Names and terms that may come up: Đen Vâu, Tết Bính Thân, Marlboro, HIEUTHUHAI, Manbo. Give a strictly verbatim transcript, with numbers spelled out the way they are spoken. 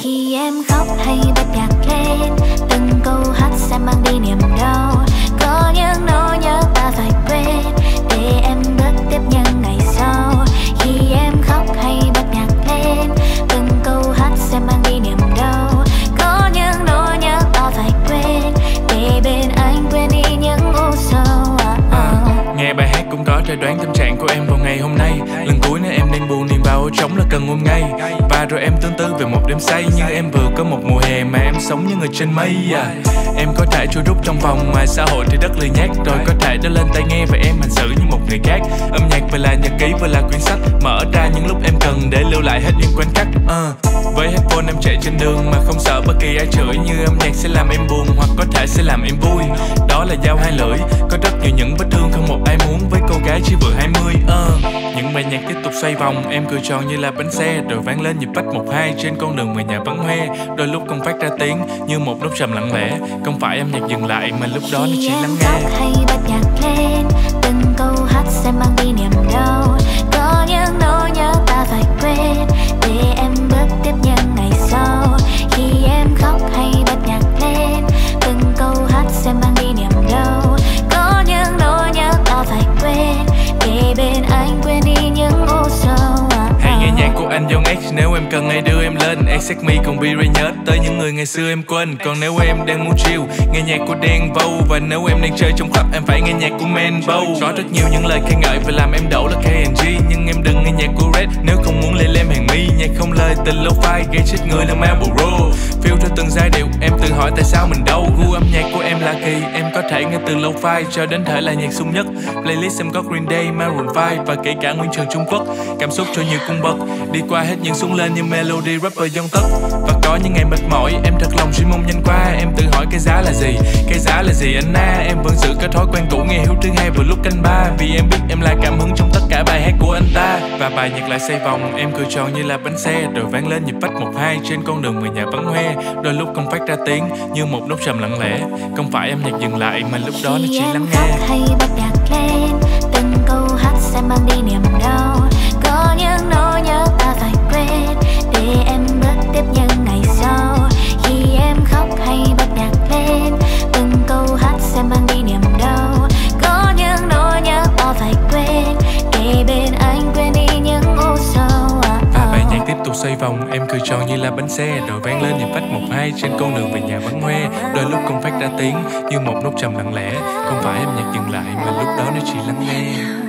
Khi em khóc hay bật nhạc lên, từng câu hát sẽ mang đi niềm đau. Có những nỗi nhớ ta phải quên để em bước tiếp những ngày sau. Khi em khóc hay bật nhạc lên, từng câu hát sẽ mang đi niềm đau. Có những nỗi nhớ ta phải quên để bên anh quên đi những u sầu. Nghe bài hát cũng có thể đoán tâm trạng của em vào ngày hôm nay. Lần cuối nơi em đang buồn niềm bao trống là cần ôm ngay. Và rồi em tương tư về một đêm say, như em vừa có một mùa hè mà em sống như người trên mây à. Em có thể trôi rút trong vòng mà xã hội thì rất lười nhác. Rồi có thể đã lên tai nghe và em hành xử như một người khác. Âm nhạc vừa là nhật ký vừa là quyển sách, mở ra những lúc em cần để lưu lại hết những khoảnh khắc. uh. Với headphone em chạy trên đường mà không sợ bất kỳ ai chửi, như âm nhạc sẽ làm em buồn hoặc có thể sẽ làm em vui. Đó là dao hai lưỡi, có rất nhiều những vết thương không một ai muốn với cô gái chỉ vừa hai mươi. uh. Những bài nhạc tiếp tục xoay vòng, em cười tròn như là bánh xe, rồi vang lên nhịp bách một hai trên con đường người nhà vắng hoe. Đôi lúc không phát ra tiếng như một nốt trầm lặng lẽ, không phải âm nhạc dừng lại mà lúc đó nó chỉ lắng nghe. Hay bật nhạc lên, từng câu hát sẽ mang đi niềm đau. Có những nỗi nhớ ta phải quên để em bước tiếp những ngày sau. Khi em khóc hay bật nhạc lên, từng câu hát sẽ mang đi niềm đau. Có những nỗi nhớ ta phải quên để bên anh quên đi những u sầu. Hãy nghe nhạc của anh John X nếu em cần ai đưa em lên. Accept me còn Biri nhớ tới những người ngày xưa em quên. Còn nếu em đang muốn chill, nghe nhạc của Đen Vâu. Và nếu em đang chơi trong club, em phải nghe nhạc của Manbo. Có rất nhiều những lời khen ngợi và làm em đổ là ca en giê. Nhưng em đừng nghe nhạc của Red nếu không muốn lên lem hàng mi. Nhạc không lời tình lo-fi gây chết người là Marlboro. Feel theo từng giai điệu, em tự hỏi tại sao mình đâu. Gu âm nhạc của em là kỳ, em có thể nghe từ lo-fi cho đến thể là nhạc sung nhất. Playlist em có Green Day, Maroon five và kể cả Nguyên Trường Trung Quốc. Cảm xúc cho nhiều cung bậc, đi qua hết những xuống lên như melody rapper dân tộc. Và có những ngày mệt mỏi, em thật lòng suy mong nhanh qua. Em tự hỏi cái giá là gì, cái giá là gì anh na. Em vẫn giữ cái thói quen cũ nghe Hiếu Thứ Hai vừa lúc canh ba, vì em biết em là cảm hứng trong tất cả bài hát của anh ta. Và bài nhạc lại xoay vòng, em cười tròn như là bánh xe, rồi vang lên nhịp phách một hai trên con đường người nhà vắng hoe. Đôi lúc không phát ra tiếng như một nốt trầm lặng lẽ, không phải em nhạc dừng lại mà lúc đó nó chỉ lắng nghe. Hay bật nhạc lên, từng câu hát sẽ mang đi niềm đau. Có những nỗi nhớ ta phải quên để em bước tiếp những ngày sau. Khi em khóc hay bật nhạc lên, từng câu hát sẽ mang đi niềm đau. Có những nỗi nhớ ta phải quên để bên anh quên đi những u sầu. Và bài nhạc tiếp tục xoay vòng, em cười tròn như là bánh xe, rồi vang lên nhịp phách một hai trên con đường về nhà vắng hoe. Đôi lúc không phát ra tiếng như một nốt trầm lặng lẽ, không phải em nhạc dừng lại mà lúc đó nó chỉ lắng nghe.